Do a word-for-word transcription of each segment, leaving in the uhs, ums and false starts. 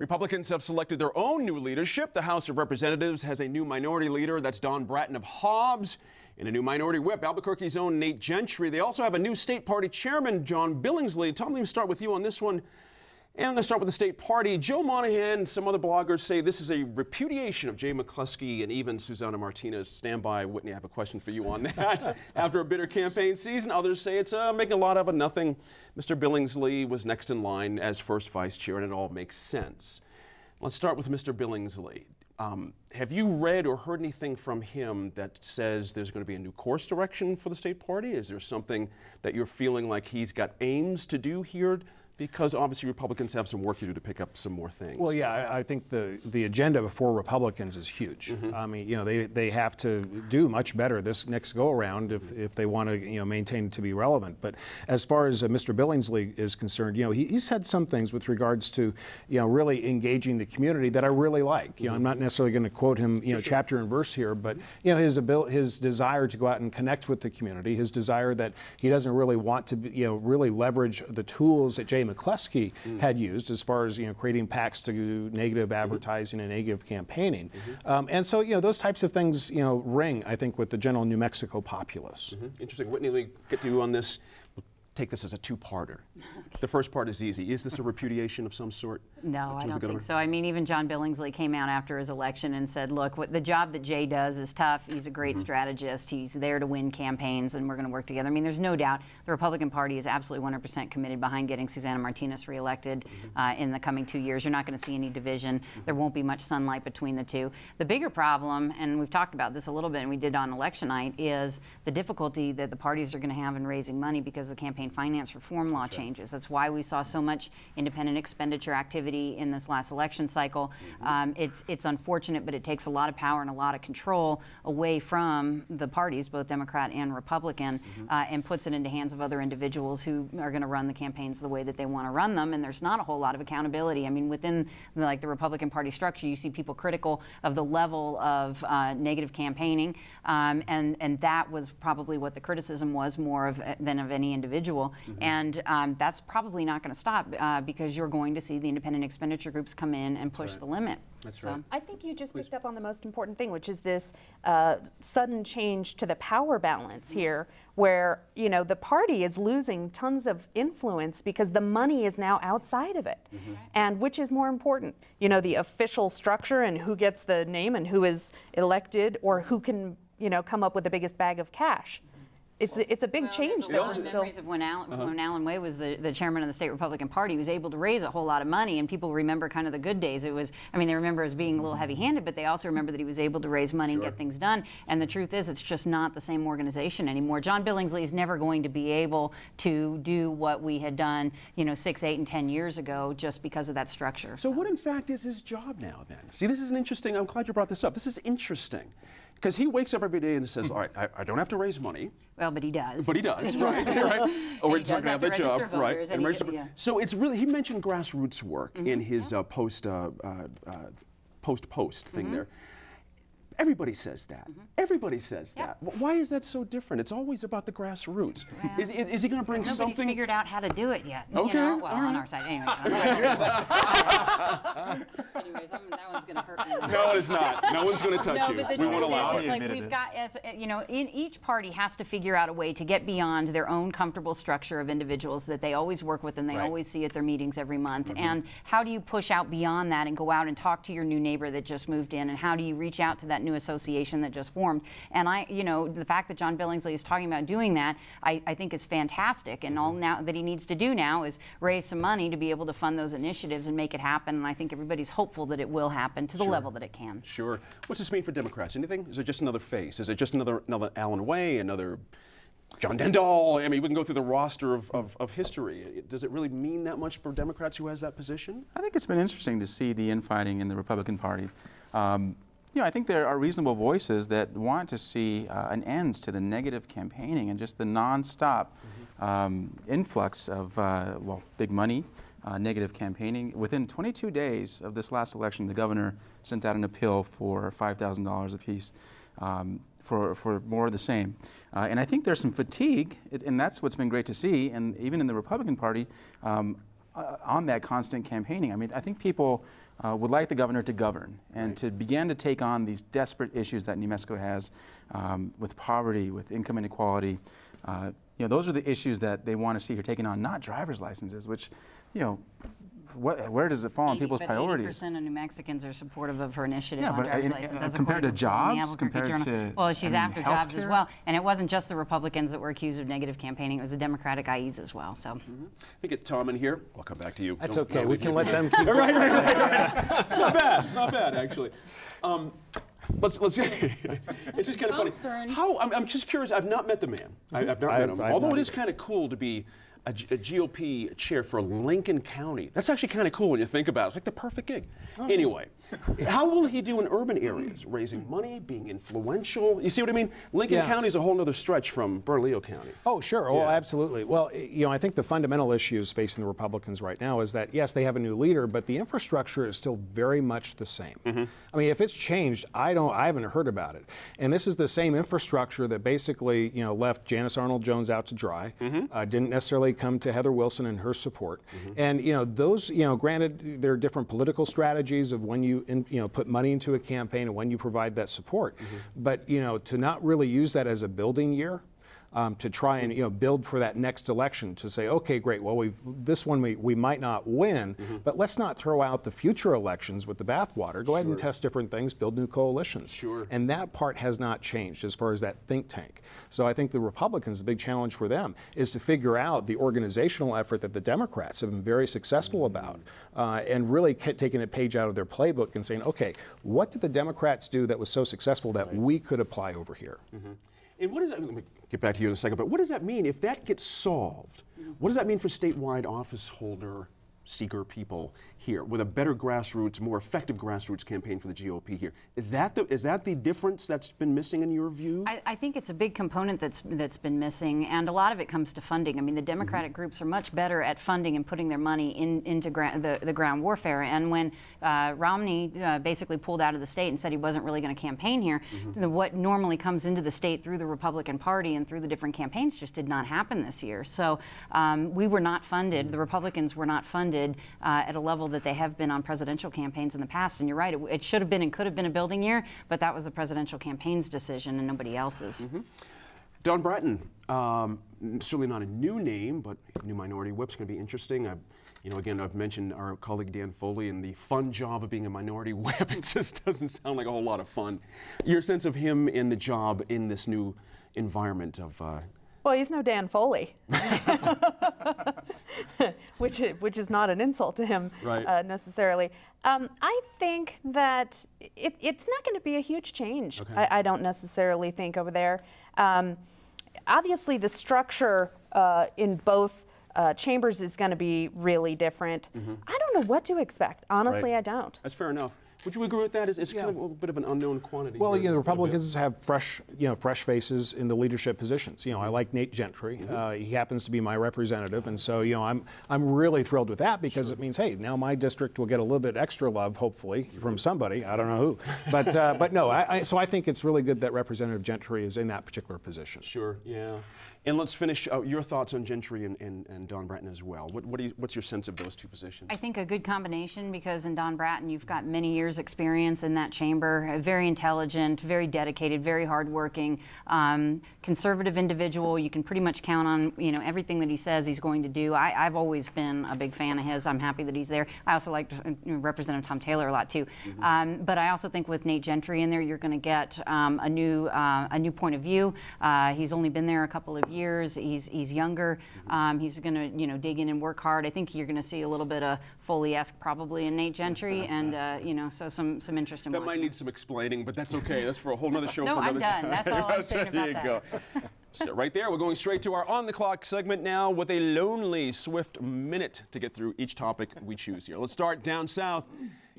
Republicans have selected their own new leadership. The House of Representatives has a new minority leader. That's Don Bratton of Hobbs, and a new minority whip, Albuquerque's own Nate Gentry. They also have a new state party chairman, John Billingsley. Tom, let me start with you on this one. And let's start with the state party. Joe Monahan and some other bloggers say this is a repudiation of Jay McCleskey and even Susana Martinez. Stand by, Whitney, I have a question for you on that. After a bitter campaign season, others say it's uh, making a lot of a nothing. Mister Billingsley was next in line as first vice chair, and it all makes sense. Let's start with Mister Billingsley. Um, have you read or heard anything from him that says there's going to be a new course direction for the state party? Is there something that you're feeling like he's got aims to do here? Because obviously Republicans have some work to do to pick up some more things. Well, yeah, I, I think the the agenda before Republicans is huge. Mm-hmm. I mean, you know, they they have to do much better this next go around if if they want to, you know, maintain to be relevant. But as far as uh, Mister Billingsley is concerned, you know, he, he said some things with regards to, you know, really engaging the community that I really like. You know, mm-hmm. I'm not necessarily going to quote him, you sure, know, sure. chapter and verse here, but you know, his ability, his desire to go out and connect with the community, his desire that he doesn't really want to, be, you know, really leverage the tools that Jay McCleskey mm. had used as far as, you know, creating PACs to do negative advertising mm-hmm. and negative campaigning. Mm-hmm. um, and so, you know, those types of things, you know, ring, I think, with the general New Mexico populace. Mm-hmm. Interesting. Whitney, we get to you on this. We'll take this as a two-parter. The first part is easy. Is this a repudiation of some sort? No, I don't think so. I mean, even John Billingsley came out after his election and said, look, what the job that Jay does is tough. He's a great mm-hmm. strategist. He's there to win campaigns, and we're going to work together. I mean, there's no doubt the Republican Party is absolutely one hundred percent committed behind getting Susana Martinez reelected mm-hmm. uh, in the coming two years. You're not going to see any division. Mm-hmm. There won't be much sunlight between the two. The bigger problem, and we've talked about this a little bit, and we did on election night, is the difficulty that the parties are going to have in raising money because the campaign finance reform law changes. That's why we saw so much independent expenditure activity in this last election cycle. Mm-hmm. um, it's it's unfortunate, but it takes a lot of power and a lot of control away from the parties, both Democrat and Republican, mm-hmm. uh, and puts it into hands of other individuals who are going to run the campaigns the way that they want to run them. And there's not a whole lot of accountability. I mean, within the, like the Republican Party structure, you see people critical of the level of uh, negative campaigning, um, and and that was probably what the criticism was more of uh, than of any individual. Mm-hmm. And um, that's probably not going to stop uh, because you're going to see the independent and expenditure groups come in and push right. the limit. That's right. So, I think you just please. picked up on the most important thing, which is this uh, sudden change to the power balance here, where, you know, the party is losing tons of influence because the money is now outside of it. Mm-hmm. Right. And which is more important, you know, the official structure and who gets the name and who is elected or who can, you know, come up with the biggest bag of cash. It's a, it's a big well, change. Though. There's memories of when Alan, uh-huh. when Alan Way was the, the chairman of the state Republican Party, he was able to raise a whole lot of money, and people remember kind of the good days. It was, I mean, they remember as being a little heavy-handed, but they also remember that he was able to raise money sure. and get things done. And the truth is, it's just not the same organization anymore. John Billingsley is never going to be able to do what we had done, you know, six, eight, and ten years ago, just because of that structure. So, so. what, in fact, is his job now? Then, see, this is an interesting. I'm glad you brought this up. This is interesting. Because he wakes up every day and says, all right, I, I don't have to raise money. Well, but he does. But he does, right? right. Or it's not going to have that job, right? And and register, yeah. So it's really, he mentioned grassroots work mm-hmm. in his yeah. uh, post, uh, uh, post post thing mm-hmm. there. Everybody says that. Mm-hmm. Everybody says yep. that. Why is that so different? It's always about the grassroots. Well, is, is, is he going to bring nobody's something? Nobody's figured out how to do it yet. Okay. You know, well, right. on our side, anyway. Anyways, I'm, that one's going to hurt me. No, it's not. No one's going to touch no, you. But the we won't allow it. Like we've it. got, as you know, in each party has to figure out a way to get beyond their own comfortable structure of individuals that they always work with and they right. always see at their meetings every month. Mm-hmm. And how do you push out beyond that and go out and talk to your new neighbor that just moved in? And how do you reach out to that new association that just formed? And I, you know, the fact that John Billingsley is talking about doing that, I, I think is fantastic. And all now that he needs to do now is raise some money to be able to fund those initiatives and make it happen. And I think everybody's hopeful that it will happen to the sure. level that it can. Sure. What's this mean for Democrats? Anything? Is it just another face? Is it just another another Alan Way? Another John Dendahl? I mean, we can go through the roster of, of, of history. Does it really mean that much for Democrats who has that position? I think it's been interesting to see the infighting in the Republican Party. Um, You know, I think there are reasonable voices that want to see uh, an end to the negative campaigning and just the nonstop mm-hmm. um, influx of, uh, well, big money, uh, negative campaigning. Within twenty-two days of this last election, the governor sent out an appeal for five thousand dollars apiece um, for, for more of the same. Uh, and I think there's some fatigue, and that's what's been great to see, and even in the Republican Party, um, uh, on that constant campaigning. I mean, I think people uh, would like the governor to govern and right. to begin to take on these desperate issues that New Mexico has um, with poverty, with income inequality. Uh, you know, those are the issues that they want to see her taking on, not driver's licenses, which, you know, What, where does it fall on people's priorities? eighty percent of New Mexicans are supportive of her initiative. Yeah, on but driver's I, licenses, uh, compared to jobs, compared journal. to well, she's I mean, after jobs care? as well. And it wasn't just the Republicans that were accused of negative campaigning; it was the Democratic I Es as well. So, mm-hmm. we get Tom in here. I'll come back to you. That's Don't, okay. No, we, we can let do. them keep. right, right, right, right. It's not bad. It's not bad, actually. Um, Let's let's. It's just kind of funny. Stern. How I'm, I'm just curious. I've not met the man. Mm-hmm. I, I've not I've, met him. I've Although it is kind of cool to be a G O P chair for Lincoln County. That's actually kind of cool when you think about it. It's like the perfect gig. Oh. Anyway, how will he do in urban areas? Raising money, being influential? You see what I mean? Lincoln yeah. County is a whole other stretch from Bernalillo County. Oh, sure. Yeah. Well, absolutely. Well, you know, I think the fundamental issues facing the Republicans right now is that, yes, they have a new leader, but the infrastructure is still very much the same. Mm-hmm. I mean, if it's changed, I don't, I haven't heard about it. And this is the same infrastructure that basically, you know, left Janice Arnold Jones out to dry, mm-hmm. uh, didn't necessarily come to Heather Wilson and her support. Mm-hmm. And, you know, those, you know, granted, there are different political strategies of when you, in, you know, put money into a campaign and when you provide that support. Mm-hmm. But, you know, to not really use that as a building year, Um, to try and, you know, build for that next election, to say, okay, great, well, we've, this one we, we might not win, mm-hmm. but let's not throw out the future elections with the bathwater. Go sure. ahead and test different things, build new coalitions. Sure. And that part has not changed as far as that think tank. So I think the Republicans, the big challenge for them is to figure out the organizational effort that the Democrats have been very successful mm-hmm. about, uh, and really taking a page out of their playbook and saying, okay, what did the Democrats do that was so successful that right. we could apply over here? Mm-hmm. And what does that, let me get back to you in a second, but what does that mean if that gets solved? What does that mean for statewide office holder, seeker people here with a better grassroots, more effective grassroots campaign for the G O P here? Is that the, is that the difference that's been missing in your view? I, I think it's a big component that's, that's been missing, and a lot of it comes to funding. I mean, the Democratic mm-hmm. groups are much better at funding and putting their money in, into gra the, the ground warfare. And when uh, Romney uh, basically pulled out of the state and said he wasn't really going to campaign here, mm-hmm. the, what normally comes into the state through the Republican Party and through the different campaigns just did not happen this year. So um, we were not funded. Mm-hmm. The Republicans were not funded. Uh, at a level that they have been on presidential campaigns in the past. And you're right, it, it should have been and could have been a building year, but that was the presidential campaign's decision and nobody else's. Mm-hmm. Don Bratton, um, certainly not a new name, but new minority whip's going to be interesting. I, you know, again, I've mentioned our colleague Dan Foley and the fun job of being a minority whip. It just doesn't sound like a whole lot of fun. Your sense of him and the job in this new environment of uh, well, he's no Dan Foley, which, which is not an insult to him right. uh, necessarily. Um, I think that it, it's not going to be a huge change, okay. I, I don't necessarily think, over there. Um, obviously, the structure uh, in both uh, chambers is going to be really different. Mm-hmm. I don't know what to expect. Honestly, right. I don't. That's fair enough. Would you agree with that? It's, it's yeah. kind of a little bit of an unknown quantity. Well, you know, the Republicans have fresh, you know, fresh faces in the leadership positions. You know, I like Nate Gentry. Mm-hmm. uh, he happens to be my representative, and so, you know, I'm I'm really thrilled with that because sure. it means, hey, now my district will get a little bit extra love, hopefully, from somebody. I don't know who, but uh, but no, I, I so I think it's really good that Representative Gentry is in that particular position. Sure. Yeah. And let's finish uh, your thoughts on Gentry and, and, and Don Bratton as well. What, what do you, what's your sense of those two positions? I think a good combination, because in Don Bratton, you've got many years' experience in that chamber, very intelligent, very dedicated, very hardworking, um, conservative individual. You can pretty much count on, you know, everything that he says he's going to do. I, I've always been a big fan of his. I'm happy that he's there. I also like uh, Representative Tom Taylor a lot too. Mm-hmm. um, but I also think with Nate Gentry in there, you're going to get um, a new uh, a new point of view. Uh, he's only been there a couple of years. He's he's younger. Um, he's going to, you know, dig in and work hard. I think you're going to see a little bit of Foley-esque probably in Nate Gentry, and uh, you know, so some some interest in that might need some explaining, but that's okay. That's for a whole nother show. No, for another I'm done. Time. That's all I'm saying about there you that. Go. So right there, we're going straight to our on the clock segment now with a lonely, swift minute to get through each topic we choose here. Let's start down south.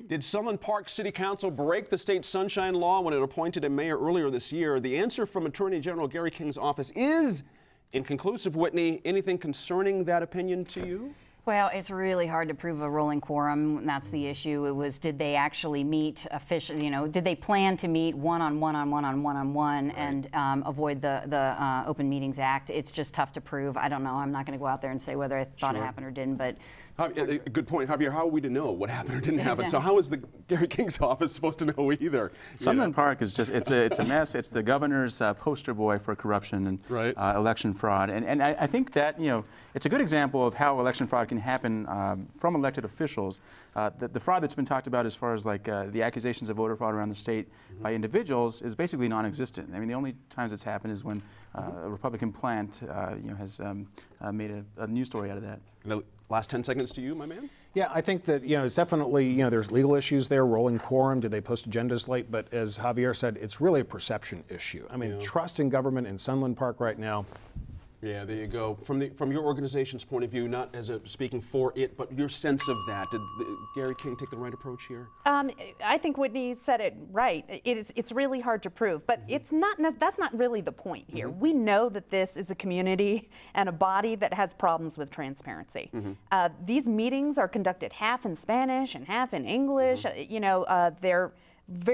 Did Sunland Park City Council break the state sunshine law when it appointed a mayor earlier this year? The answer from Attorney General Gary King's office is inconclusive. Whitney, anything concerning that opinion to you? Well, it's really hard to prove a rolling quorum. That's the issue. It was, did they actually meet officially? You know, did they plan to meet one on one on one on one on one right. and um, avoid the the uh, Open Meetings Act? It's just tough to prove. I don't know. I'm not going to go out there and say whether I thought sure. it happened or didn't, but How, uh, good point, Javier. How are we to know what happened or didn't happen? Exactly. So how is the Gary King's office supposed to know either? Sunland Park is just—it's a—it's a mess. It's the governor's uh, poster boy for corruption and right. uh, election fraud. And and I, I think that you know it's a good example of how election fraud can happen um, from elected officials. Uh, the, the fraud that's been talked about, as far as like uh, the accusations of voter fraud around the state mm-hmm. by individuals, is basically non-existent. I mean, the only times it's happened is when uh, a Republican plant, uh, you know, has um, uh, made a, a news story out of that. No. Last ten seconds to you, my man. Yeah, I think that, you know, it's definitely, you know, there's legal issues there, rolling quorum, did they post agendas late? But as Javier said, it's really a perception issue. I mean, yeah. trust in government in Sunland Park right now. Yeah, there you go. From the from your organization's point of view, not as a speaking for it, but your sense of that. Did the, Gary King take the right approach here? Um, I think Whitney said it right. It is. It's really hard to prove, but mm-hmm. it's not. That's not really the point here. Mm-hmm. We know that this is a community and a body that has problems with transparency. Mm-hmm. uh, these meetings are conducted half in Spanish and half in English. Mm-hmm. You know, uh, they're.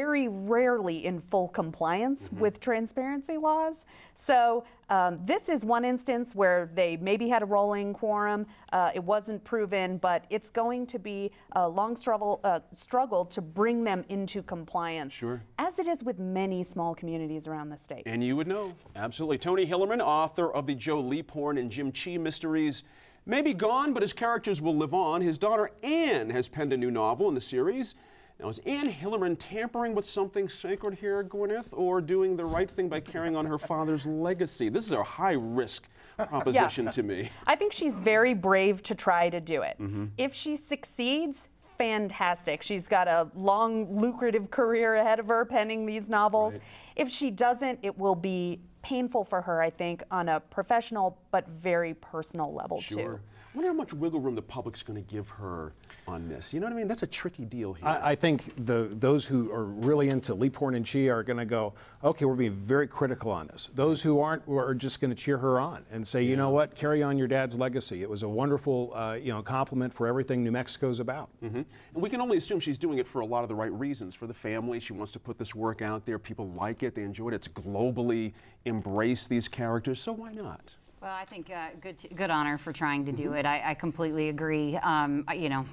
very rarely in full compliance mm-hmm. with transparency laws. So um, this is one instance where they maybe had a rolling quorum. Uh, it wasn't proven, but it's going to be a long struggle, uh, struggle to bring them into compliance, sure. as it is with many small communities around the state. And you would know. Absolutely. Tony Hillerman, author of the Joe Leaphorn and Jim Chee mysteries, may be gone, but his characters will live on. His daughter Anne has penned a new novel in the series. Now, is Anne Hillerman tampering with something sacred here, Gwyneth, or doing the right thing by carrying on her father's legacy? This is a high-risk proposition yeah. to me. I think she's very brave to try to do it. Mm-hmm. If she succeeds, fantastic. She's got a long, lucrative career ahead of her penning these novels. Right. If she doesn't, it will be painful for her, I think, on a professional but very personal level, sure. too. Sure. I wonder how much wiggle room the public's going to give her on this. You know what I mean? That's a tricky deal here. I, I think the those who are really into Leaphorn and Chee are going to go, okay, we're being very critical on this. Those who aren't are just going to cheer her on and say, yeah. you know what, carry on your dad's legacy. It was a wonderful, uh, you know, compliment for everything New Mexico's about. Mm-hmm. And we can only assume she's doing it for a lot of the right reasons. For the family, she wants to put this work out there. People like it. They enjoy it. It's globally embraced, these characters. So why not? Well, I think uh, good, good on her for trying to do it. I, I completely agree. Um, you know,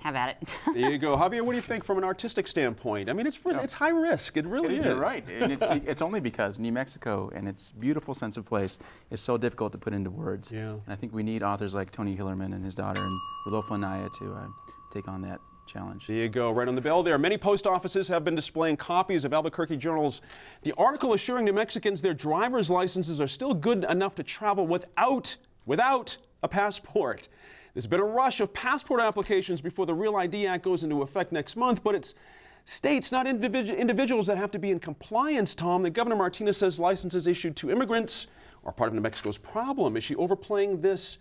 have at it. There you go. Javier, what do you think from an artistic standpoint? I mean, it's, it's high risk. It really it is. You're right. And it's, it's only because New Mexico and its beautiful sense of place is so difficult to put into words. Yeah. And I think we need authors like Tony Hillerman and his daughter and Rudolfo Anaya to uh, take on that challenge. There you go, right on the bell there. Many post offices have been displaying copies of Albuquerque Journal's the article assuring New Mexicans their driver's licenses are still good enough to travel without, without a passport. There's been a rush of passport applications before the Real I D Act goes into effect next month, but it's states, not individu individuals that have to be in compliance, Tom. The Governor Martinez says licenses issued to immigrants are part of New Mexico's problem. Is she overplaying this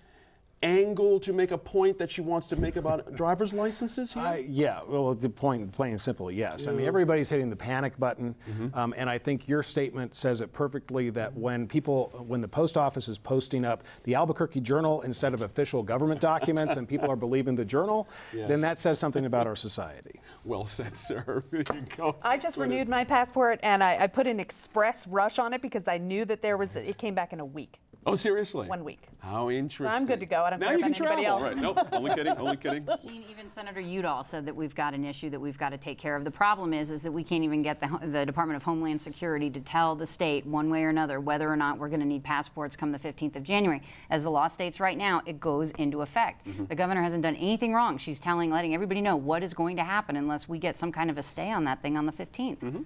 angle to make a point that she wants to make about driver's licenses here? Uh, yeah, well, the point, plain and simple, yes. Yeah. I mean, everybody's hitting the panic button, mm-hmm. um, and I think your statement says it perfectly, that when people, when the post office is posting up the Albuquerque Journal instead of official government documents and people are believing the journal, yes. then that says something about our society. Well said, sir. There you go. I just Let renewed it. my passport, and I, I put an express rush on it because I knew that there was, it came back in a week. Oh, seriously? One week. How interesting. I'm good to go. I don't now care you about can anybody travel. else. Right. Nope. Only kidding. Only kidding. Gene, even Senator Udall said that we've got an issue that we've got to take care of. The problem is, is that we can't even get the, the Department of Homeland Security to tell the state one way or another whether or not we're going to need passports come the fifteenth of January. As the law states right now, it goes into effect. Mm-hmm. The governor hasn't done anything wrong. She's telling, letting everybody know what is going to happen unless we get some kind of a stay on that thing on the fifteenth. Mm-hmm.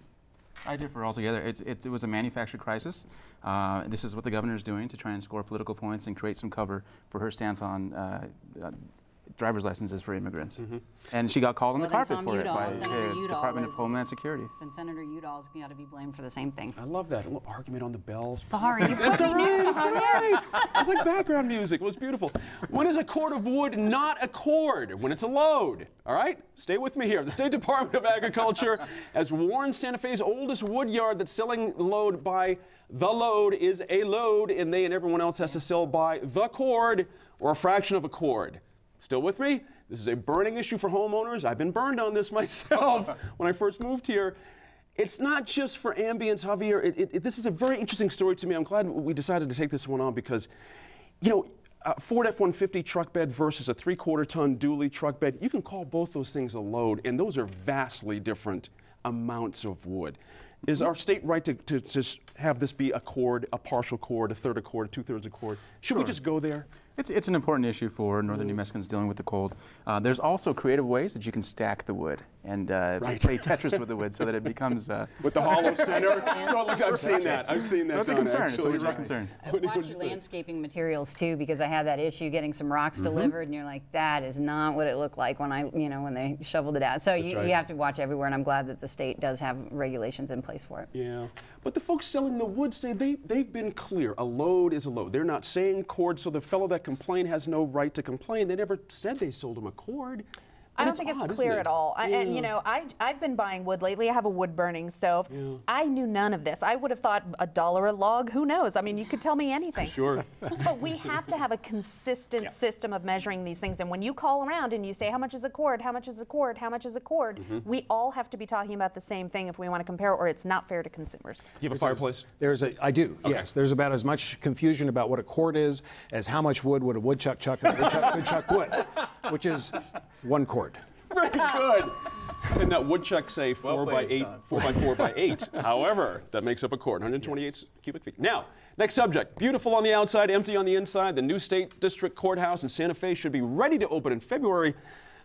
I differ altogether. It's, it, it was a manufactured crisis. Uh, this is what the governor is doing to try and score political points and create some cover for her stance on uh, uh, driver's licenses for immigrants. Mm-hmm. And she got called well, on the carpet Tom for Udall, it by the Department was, of Homeland Security. Then Senator Udall's got to be blamed for the same thing. I love that. A little argument on the bells. Sorry. You that's all right. It's all right. It's like background music. It was beautiful. When is a cord of wood not a cord? When it's a load. All right? Stay with me here. The State Department of Agriculture has warned Santa Fe's oldest wood yard that selling load by the load is a load, and they and everyone else has to sell by the cord or a fraction of a cord. Still with me? This is a burning issue for homeowners. I've been burned on this myself when I first moved here. It's not just for ambience, Javier. It, it, it, this is a very interesting story to me. I'm glad we decided to take this one on because, you know, Uh, Ford F one fifty truck bed versus a three-quarter ton dually truck bed, you can call both those things a load, and those are vastly different amounts of wood. Is our state right to, to just have this be a cord, a partial cord, a third a cord, two-thirds a cord? Should sure. we just go there? It's, it's an important issue for northern New Mexicans dealing with the cold. Uh, there's also creative ways that you can stack the wood and uh, right. play Tetris with the wood so that it becomes... Uh, with the hollow center? So it looks, I've seen that. I've seen that. So it's a concern. Actually. It's a legit right. concern. I watch landscaping materials, too, because I had that issue getting some rocks mm-hmm. delivered, and you're like, that is not what it looked like when I, you know, when they shoveled it out. So you, right. you have to watch everywhere, and I'm glad that the state does have regulations in place for it. Yeah. But the folks selling the wood say they, they've been clear. A load is a load. They're not saying cord, so the fellow that complained has no right to complain. They never said they sold him a cord. I don't think it's clear at all. I, yeah. And you know, I, I've been buying wood lately. I have a wood burning stove. Yeah. I knew none of this. I would have thought a dollar a log, who knows? I mean, you could tell me anything. Sure. But we have to have a consistent yeah. system of measuring these things. And when you call around and you say, how much is a cord? How much is a cord? How much is a cord? Mm-hmm. We all have to be talking about the same thing if we want to compare, or it's not fair to consumers. You have a fireplace? There's a, I do, okay. yes. There's about as much confusion about what a cord is as how much wood would a woodchuck chuck and a woodchuck could chuck wood, which is one cord. Very good. And that woodchuck say four well by eight, time. four by four by eight. However, that makes up a cord, one hundred twenty-eight yes. cubic feet. Now, next subject. Beautiful on the outside, empty on the inside. The new state district courthouse in Santa Fe should be ready to open in February,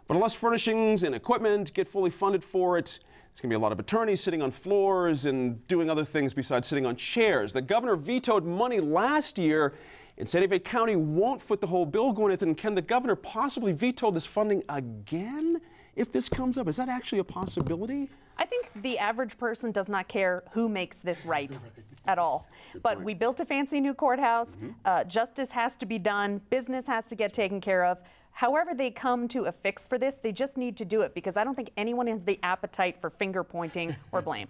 but unless furnishings and equipment get fully funded for it, it's going to be a lot of attorneys sitting on floors and doing other things besides sitting on chairs. The governor vetoed money last year, and Santa Fe County won't foot the whole bill, Gwyneth, and can the governor possibly veto this funding again if this comes up? Is that actually a possibility? I think the average person does not care who makes this right, right. at all. Good but point. We built a fancy new courthouse. Mm-hmm. uh, justice has to be done. Business has to get taken care of. However they come to a fix for this, they just need to do it, because I don't think anyone has the appetite for finger pointing or blame.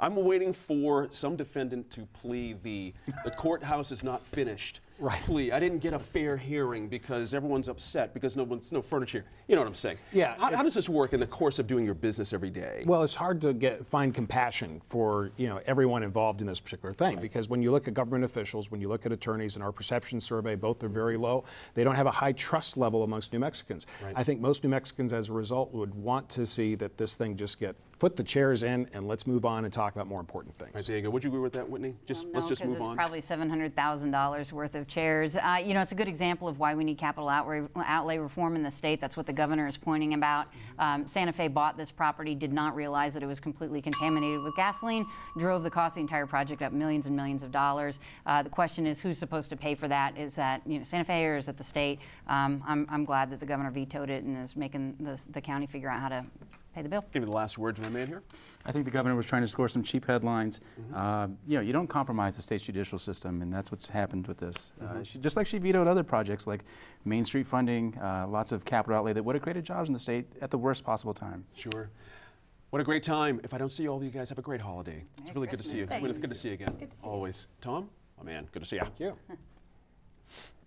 I'm waiting for some defendant to plea the, the courthouse is not finished. Right. Plea, I didn't get a fair hearing because everyone's upset because no one's, no furniture. You know what I'm saying? Yeah. How, it, how does this work in the course of doing your business every day? Well, it's hard to get find compassion for, you know, everyone involved in this particular thing, right. because when you look at government officials, when you look at attorneys in our perception survey, both are very low. They don't have a high trust level amongst New Mexicans. Right. I think most New Mexicans as a result would want to see that this thing just get put the chairs in and let's move on and talk about more important things. Right, there you go. Would you agree with that, Whitney? Just um, no, let's just move it's on. Probably seven hundred thousand dollars worth of chairs. Uh, you know, it's a good example of why we need capital outlay, outlay reform in the state. That's what the governor is pointing about. Um, Santa Fe bought this property, did not realize that it was completely contaminated with gasoline, drove the cost of the entire project up millions and millions of dollars. Uh, the question is, who's supposed to pay for that? Is that, you know, Santa Fe or is it the state? Um, I'm, I'm glad that the governor vetoed it and is making the, the county figure out how to pay the bill. Give me the last word to my man here. I think the governor was trying to score some cheap headlines. Mm-hmm. uh, you know, you don't compromise the state's judicial system, and that's what's happened with this. Mm-hmm. uh, she, just like she vetoed other projects like Main Street funding, uh, lots of capital outlay that would have created jobs in the state at the worst possible time. Sure. What a great time. If I don't see all of you guys, have a great holiday. It's Merry really Christmas good to see you. It's good to see you again. Good to see you. Always. Tom, my man, good to see you. Thank you.